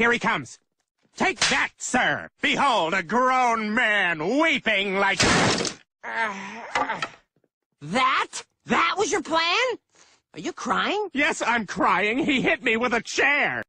Here he comes. Take that, sir. Behold, a grown man weeping like... That? That was your plan? Are you crying? Yes, I'm crying. He hit me with a chair.